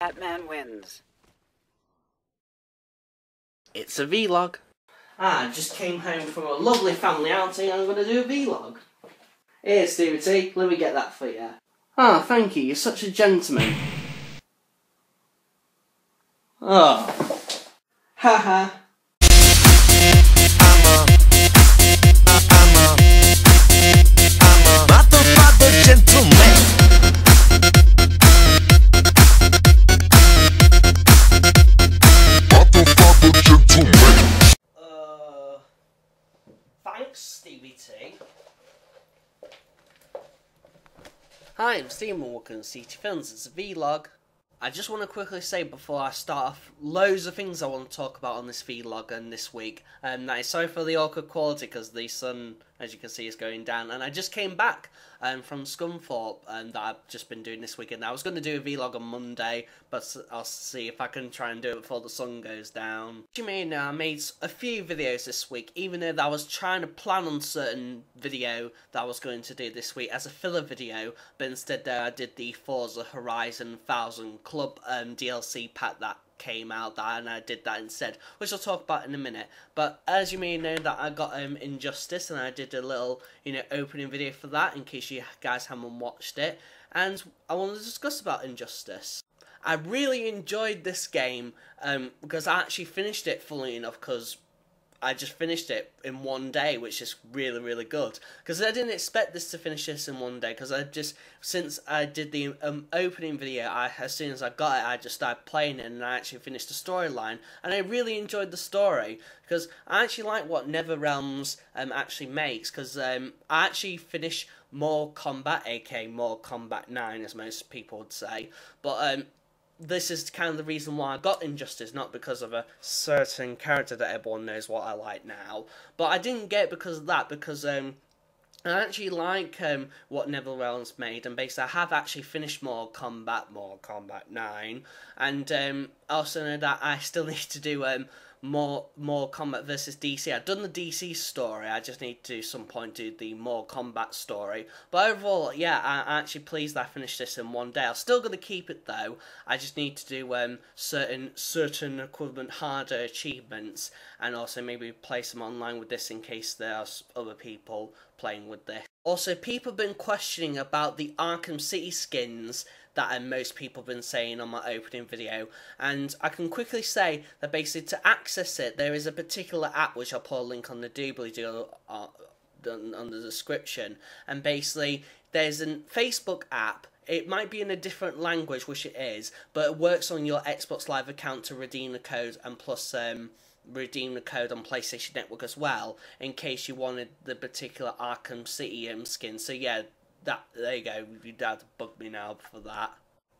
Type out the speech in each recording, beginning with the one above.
Batman wins. It's a vlog. I just came home from a lovely family outing and I'm going to do a vlog. Here, SteveT, let me get that for you. Ah, thank you, you're such a gentleman. Oh. Haha. I'm a motherfucking gentleman. SteveT. Hi, I'm Stephen from CEX Films. It's a vlog. I just want to quickly say before I start off, loads of things I want to talk about on this vlog and this week. That is sorry for the awkward quality because the sun, as you can see, is going down. And I just came back from Scunthorpe that I've just been doing this weekend. I was going to do a vlog on Monday, but I'll see if I can try and do it before the sun goes down. As you may know, I made a few videos this week, even though I was trying to plan on certain video that I was going to do this week as a filler video, but instead there I did the Forza Horizon 1000 Club DLC pack that came out and I did that instead, which I'll talk about in a minute. But as you may know, that I got Injustice and I did a little, you know, opening video for that in case you guys haven't watched it, and I want to discuss about Injustice. I really enjoyed this game because I actually finished it, funnily enough, because I just finished it in one day, which is really, really good. Because I didn't expect this to finish this in one day, because I just, since I did the opening video, as soon as I got it, I just started playing it, and I actually finished the storyline, and I really enjoyed the story, because I actually like what NetherRealms actually makes, because I actually finished Mortal Kombat, aka Mortal Kombat 9, as most people would say, but this is kind of the reason why I got Injustice, not because of a certain character that everyone knows what I like now. But I didn't get it because of that, because I actually like what NetherRealms made, and basically I have actually finished Mortal Kombat 9, and I also know that I still need to do Mortal Kombat versus DC. I've done the DC story, I just need to some point do the Mortal Kombat story. But overall, yeah, I'm actually pleased that I finished this in one day. I'm still going to keep it though, I just need to do certain equivalent harder achievements, and also maybe play some online with this in case there's other people playing with this. Also, people have been questioning about the Arkham City skins that most people have been saying on my opening video, and I can quickly say that basically to access it there is a particular app which I'll put a link on the doobly-doo on the description, and basically there's a Facebook app. It might be in a different language, which it is, but it works on your Xbox Live account to redeem the code, and plus redeem the code on PlayStation Network as well in case you wanted the particular Arkham City skin. So yeah, that, there you go, you don't have to bug me now for that.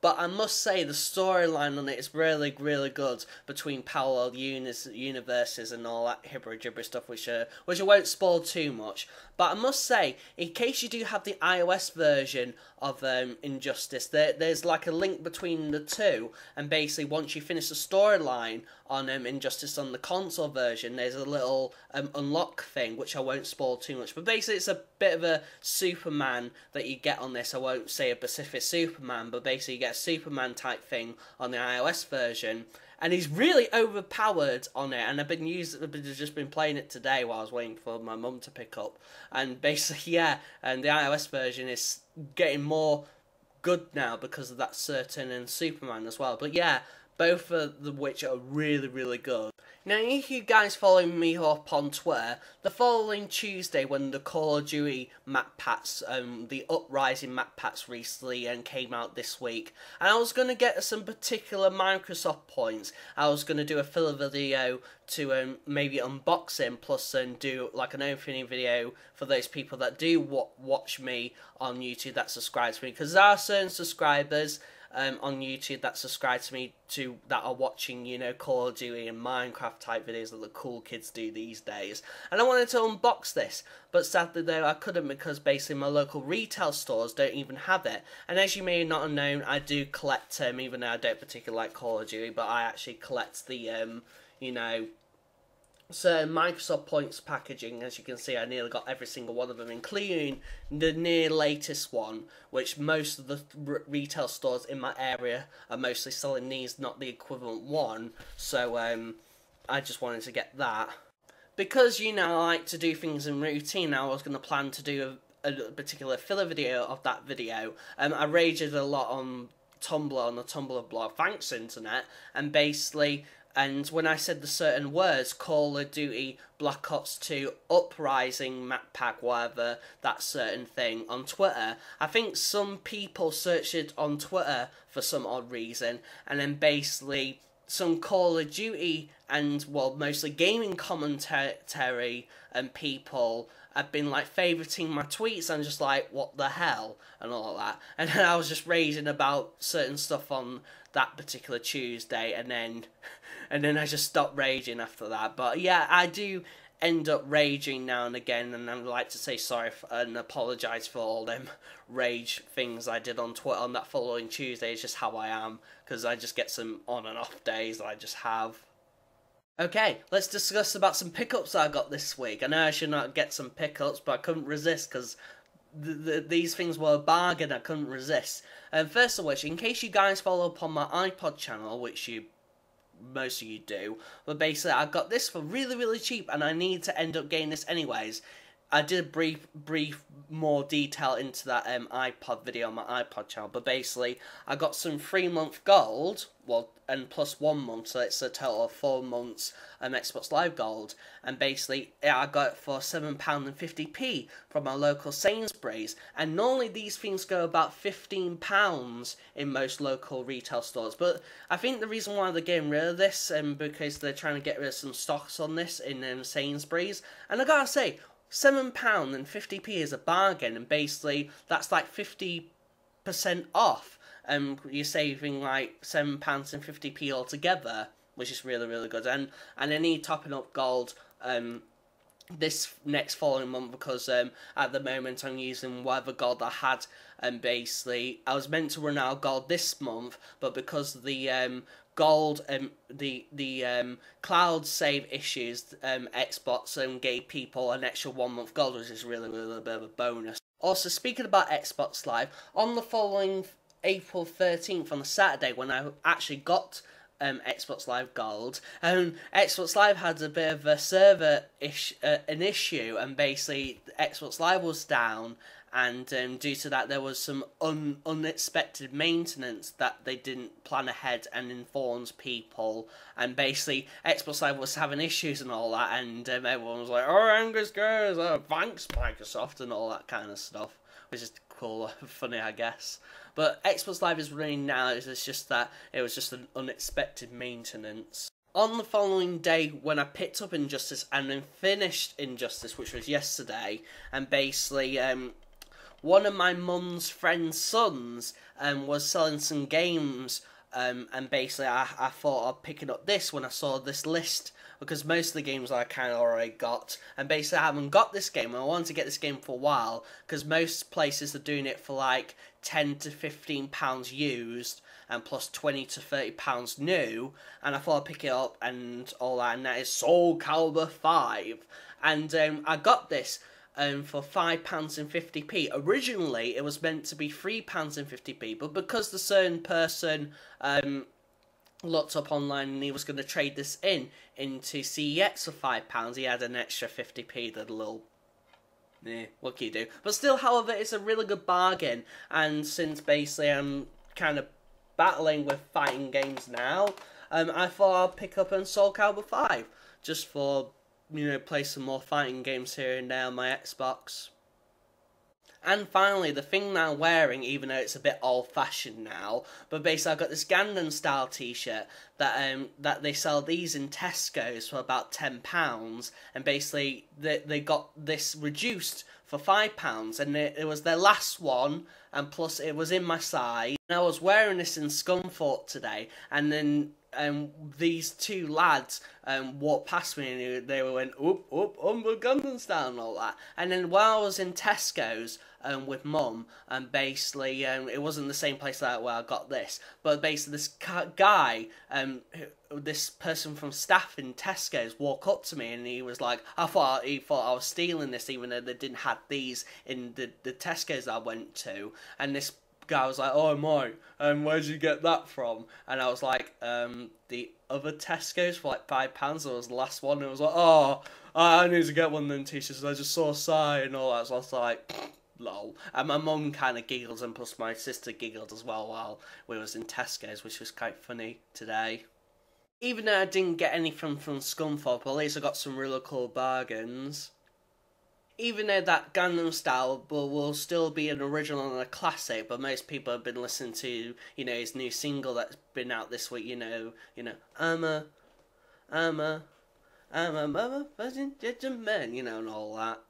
But I must say, the storyline on it is really, really good, between parallel universes and all that hibber-jibber stuff, which I won't spoil too much. But I must say, in case you do have the iOS version of Injustice, there's like a link between the two, and basically once you finish the storyline on Injustice on the console version, there's a little unlock thing, which I won't spoil too much. But basically it's a bit of a Superman that you get on this. I won't say a specific Superman, but basically you get a Superman type thing on the iOS version, and he's really overpowered on it, and I've just been playing it today while I was waiting for my mum to pick up, and basically, yeah, and the iOS version is getting more good now because of that certain and Superman as well. But yeah, both of which are really, really good. Now, if you guys follow me up on Twitter, the following Tuesday when the Call of Duty map packs, the Uprising map packs recently came out this week, and I was going to get some particular Microsoft points. I was going to do a filler video to maybe unbox it, plus do like an opening video for those people that do watch me on YouTube that subscribe to me, because there are certain subscribers on YouTube that subscribe to me that are watching, you know, Call of Duty and Minecraft type videos that the cool kids do these days. And I wanted to unbox this, but sadly though I couldn't, because basically my local retail stores don't even have it. And as you may not have known, I do collect them, even though I don't particularly like Call of Duty, but I actually collect the, you know, So Microsoft Points packaging, as you can see, I nearly got every single one of them, including the near latest one, which most of the retail stores in my area are mostly selling these, not the equivalent one. So I just wanted to get that. Because, you know, I like to do things in routine, I was going to plan to do a particular filler video of that video. I raged a lot on Tumblr, on the Tumblr blog, thanks internet, and basically... And when I said the certain words, Call of Duty, Black Ops 2, Uprising, map pack, whatever, that certain thing on Twitter, I think some people searched it on Twitter for some odd reason, and then basically some Call of Duty and, well, mostly gaming commentary and people have been, like, favouriting my tweets and just like, what the hell, and all that. And then I was just raging about certain stuff on that particular Tuesday, and then I just stopped raging after that. But yeah, I do end up raging now and again, and I'd like to say sorry and apologise for all them rage things I did on Twitter on that following Tuesday. It's just how I am, because I just get some on and off days that I just have. Okay, let's discuss about some pickups I got this week. I know I should not get some pickups, but I couldn't resist, because these things were a bargain. I couldn't resist. And first of which, in case you guys follow up on my iPod channel, which you... most of you do, but basically I got this for really, really cheap, and I need to end up getting this anyways. I did a brief more detail into that iPod video on my iPod channel, but basically I got some 3-month gold, well, and plus 1 month, so it's a total of 4 months Xbox Live gold, and basically I got it for £7.50 from my local Sainsbury's, and normally these things go about £15 in most local retail stores, but I think the reason why they're getting rid of this, because they're trying to get rid of some stocks on this in Sainsbury's, and I gotta say, £7.50 is a bargain, and basically that's like 50% off. You're saving like £7.50 altogether, which is really, really good. And I need topping up gold this next following month, because at the moment I'm using whatever gold I had, and basically I was meant to run out of gold this month, but because of the gold and the cloud save issues, Xbox gave people an extra 1 month gold, which is really, really a bit of a bonus. Also, speaking about Xbox Live, on the following April 13th, on the Saturday, when I actually got Xbox Live gold, Xbox Live had a bit of a server issue, and basically Xbox Live was down, and due to that there was some unexpected maintenance that they didn't plan ahead and informed people, and basically Xbox Live was having issues and all that, and everyone was like, oh, Angus goes, oh, thanks Microsoft, and all that kind of stuff, which is cool, funny I guess. But Xbox Live is running now, it's just that it was just an unexpected maintenance. On the following day, when I picked up Injustice and then finished Injustice, which was yesterday, and basically one of my mum's friend's sons was selling some games, and basically I thought of picking up this when I saw this list, because most of the games I kind of already got, and basically I haven't got this game, and I wanted to get this game for a while, because most places are doing it for like £10 to £15 used, and plus £20 to £30 new, and I thought I'd pick it up and all that, and that is Soul Calibur 5, and I got this for £5.50. Originally it was meant to be £3.50, but because the certain person looked up online and he was going to trade this into CEX for £5, he had an extra 50p, that little... eh, what can you do? But still, however, it's a really good bargain, and since basically I'm kind of battling with fighting games now, I thought I'd pick up Soul Calibur 5, just for, you know, play some more fighting games here and there on my Xbox. And finally, the thing that I'm wearing, even though it's a bit old-fashioned now, but basically I've got this Gangnam style t-shirt that that they sell these in Tesco's for about £10, and basically they got this reduced for £5, and it was their last one, and plus it was in my size. And I was wearing this in Scunthorpe today, and then these two lads walked past me and they went, oop, oop, Gunman's down and all that. And then while I was in Tesco's with Mum, and basically, it wasn't the same place that where I got this, but basically this guy, this person from staff in Tesco's walked up to me and he was like, he thought I was stealing this even though they didn't have these in the Tesco's I went to. And this guy was like, oh my, where'd you get that from? And I was like, the other Tesco's for like £5, I was the last one, and I was like, oh, I need to get one of them t-shirts, I just saw Psy and all that, so I was like, lol. And my mum kind of giggles, and plus my sister giggled as well while we was in Tesco's, which was quite funny today. Even though I didn't get anything from Scunthorpe, at least I got some really cool bargains. Even though that Gangnam Style will still be an original and a classic, but most people have been listening to, you know, his new single that's been out this week, you know, I'm a motherfucking gentleman, you know, and all that.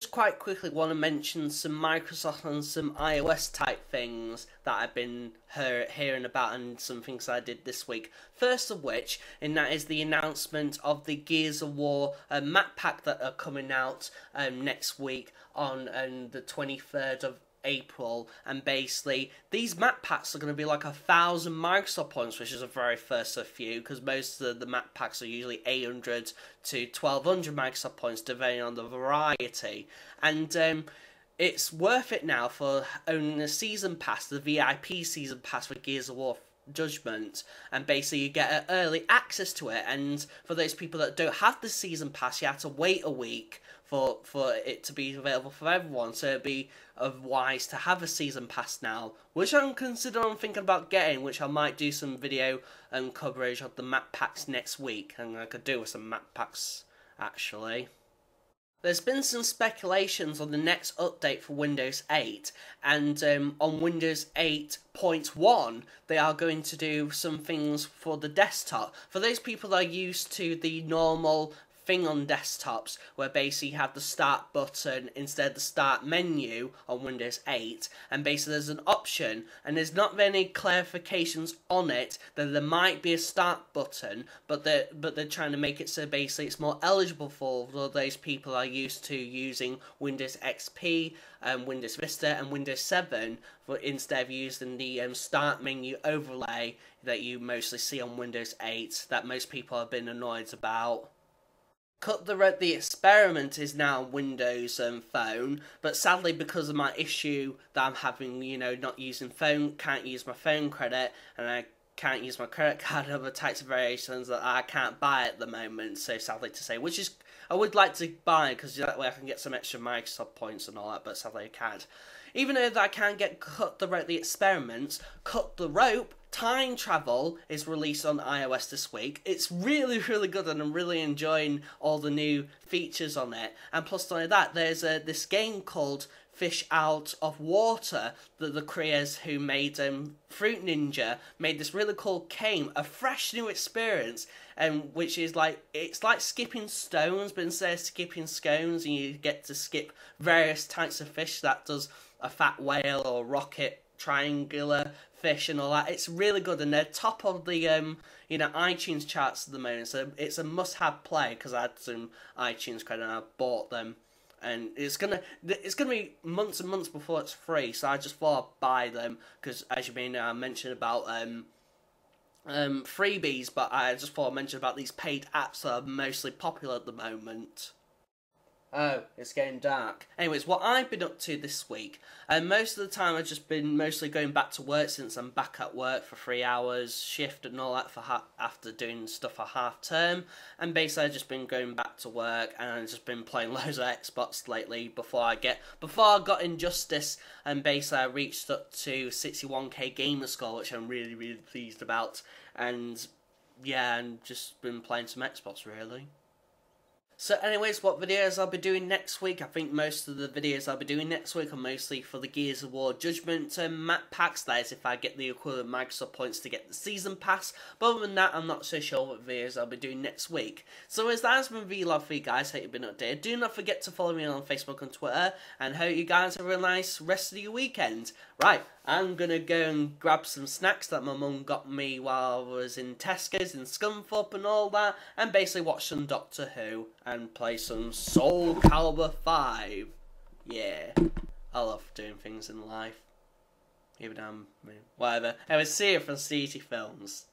Just quite quickly want to mention some Microsoft and some iOS type things that I've been hearing about and some things I did this week. First of which, and that is the announcement of the Gears of War map pack that are coming out next week on the 23rd of April, and basically these map packs are going to be like 1,000 Microsoft points, which is the very first of few, because most of the map packs are usually 800 to 1,200 Microsoft points depending on the variety. And it's worth it now for owning a season pass, the VIP season pass for Gears of War Judgment, and basically you get early access to it. And for those people that don't have the season pass, you have to wait a week for it to be available for everyone, so it'd be wise to have a season pass now, which I'm considering thinking about getting, which I might do some video and coverage of the map packs next week, and I could do with some map packs actually. There's been some speculations on the next update for Windows 8, and on Windows 8.1 they are going to do some things for the desktop. For those people that are used to the normal thing on desktops, where basically you have the start button instead of the start menu on Windows 8, and basically there's an option, and there's not many clarifications on it, that there might be a start button, but they're trying to make it so basically it's more eligible for those people are used to using Windows XP, Windows Vista and Windows 7, but instead of using the start menu overlay that you mostly see on Windows 8 that most people have been annoyed about. Cut the Rope, the experiment is now Windows Phone, but sadly because of my issue that I'm having, you know, not using phone, can't use my phone credit, and I can't use my credit card and other types of variations that I can't buy at the moment, so sadly to say, which is, I would like to buy, because that way I can get some extra Microsoft points and all that, but sadly I can't. Even though I can get Cut the Rope, the experiments, Cut the Rope Time Travel is released on iOS this week. It's really, really good, and I'm really enjoying all the new features on it. And plus, not only that, there's this game called Fish Out of Water that the creators who made Fruit Ninja made this really cool game, a fresh new experience, which is like, it's like skipping stones, but instead of skipping scones, and you get to skip various types of fish. That does a fat whale or rocket triangular fish and all that. It's really good, and they're top of the you know, iTunes charts at the moment, so it's a must-have play, because I had some iTunes credit and I bought them, and it's gonna be months and months before it's free, so I just thought I'd buy them, because as you may know I mentioned about freebies, but I just thought I'd mention about these paid apps that are mostly popular at the moment. Oh, it's getting dark. Anyways, what I've been up to this week, and most of the time I've just been mostly going back to work, since I'm back at work for 3 hours shift and all that for after doing stuff for half term, and basically I've just been going back to work, and I've just been playing loads of Xbox lately before I got Injustice, and basically I reached up to 61k gamer score, which I'm really, really pleased about, and yeah, and just been playing some Xbox really. So anyways, what videos I'll be doing next week, I think most of the videos I'll be doing next week are mostly for the Gears of War Judgment map packs. That is if I get the equivalent Microsoft points to get the season pass. But other than that, I'm not so sure what videos I'll be doing next week. So as that has been Vlog for you guys, hope you've been updated. Do not forget to follow me on Facebook and Twitter, and hope you guys have a nice rest of your weekend. Right, I'm going to go and grab some snacks that my mum got me while I was in Tesco's in Scunthorpe and all that, and basically watch some Doctor Who and play some Soul Calibur 5. Yeah, I love doing things in life. Even I'm, whatever. Anyway, see you from SteveT7 Films.